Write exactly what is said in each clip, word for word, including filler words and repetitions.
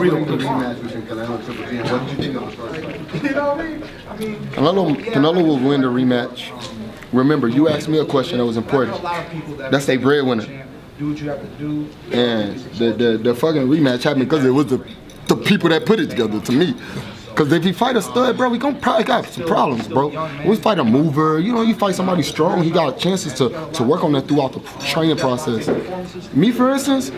real close match between Canelo and Triple G. What did you think of the first fight? You know what I mean? I mean, Canelo, Canelo will win the rematch. Remember, you asked me a question that was important. That's a breadwinner. Do what you have to do. And the the, the fucking rematch happened because it was the the people that put it together, to me. Because if you fight a stud, bro, we gonna probably got some problems, bro. We fight a mover, you know, you fight somebody strong, he got chances to, to work on that throughout the training process. Me, for instance,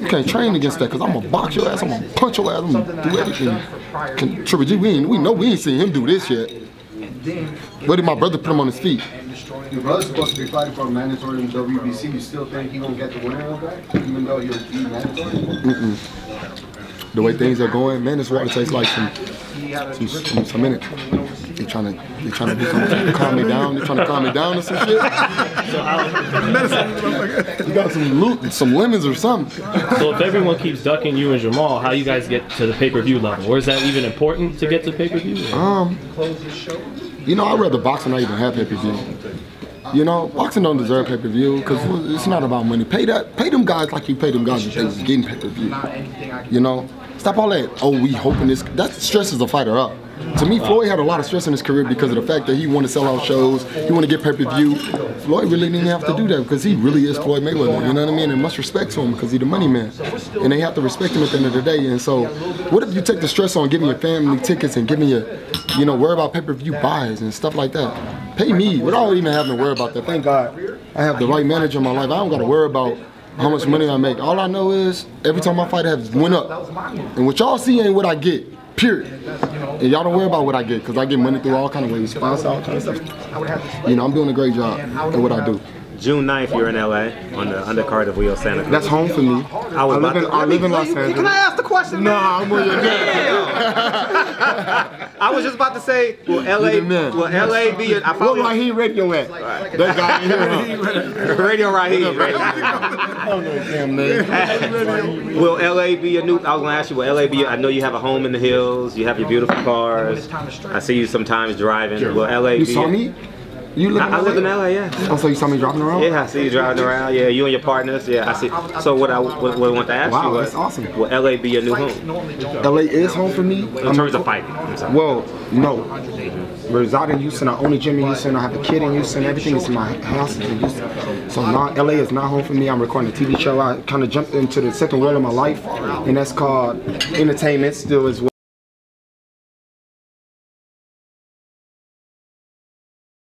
you can't train against that, because I'm gonna box your ass, I'm gonna punch your ass, I'm gonna do everything. Triple G, we, ain't, we know we ain't seen him do this yet. Where did my brother put him on his feet? Your brother's supposed to be fighting for a mandatory in W B C. You still think he gonna get the winner of that, even though he'll be mandatory? Mm-mm. The way things are going, man, this water tastes like some, some, some, some minute. They trying to, they trying to do something, calm me down. They trying to calm me down or some shit. You got some loot, some lemons or something. So if everyone keeps ducking you and Jamal, how you guys get to the pay-per-view level? Or is that even important to get to pay-per-view? Um, you know, I'd rather box and not even have pay-per-view. You know, boxing don't deserve pay-per-view because it's not about money. Pay that, pay them guys like you pay them guys that's getting pay-per-view. You know, stop all that. Oh, we hoping this. That stresses the fighter up. To me, Floyd had a lot of stress in his career because of the fact that he wanted to sell out shows, he wanted to get pay-per-view. Floyd really didn't have to do that because he really is Floyd Mayweather, you know what I mean? And much respect to him because he's the money man. And they have to respect him at the end of the day. And so, what if you take the stress on giving your family tickets and giving your, you know, worry about pay-per-view buys and stuff like that? Pay me without even having to worry about that. Thank God I have the right manager in my life. I don't got to worry about how much money I make. All I know is every time I fight, I have went up. And what y'all see ain't what I get. Period. And y'all don't worry about what I get, because I get money through all kind of ways, sponsor, all kind of stuff. You know, I'm doing a great job at what I do. June ninth, you're in L A on the undercard of Wheel Santa Cruz. That's home for me. I, was I, live, in, I live in Los Angeles. Can I ask the question, man? No, I'm with you. I was just about to say, will L A, will L A be your... What Raheem radio at? Right. That guy in here. Radio Raheem. I don't know damn name. Will L A be your new... I was going to ask you, will L A be your... I know you have a home in the hills. You have your beautiful cars. I see you sometimes driving. Will L A be... You saw me? You live in I, I live in L A, yeah. Oh, so you saw me driving around? Yeah, I see you driving around. Yeah, you and your partners. Yeah, I see. So what I, what, what I want to ask wow, you was, that's awesome. Will L A be your new home? L A is home for me. In I'm, terms of fighting? Well, no. Reside in Houston. I own a gym in Houston. I have a kid in Houston. Everything is in my house in Houston. So not, L A is not home for me. I'm recording a T V show. I kind of jumped into the second world of my life, and that's called entertainment still as well.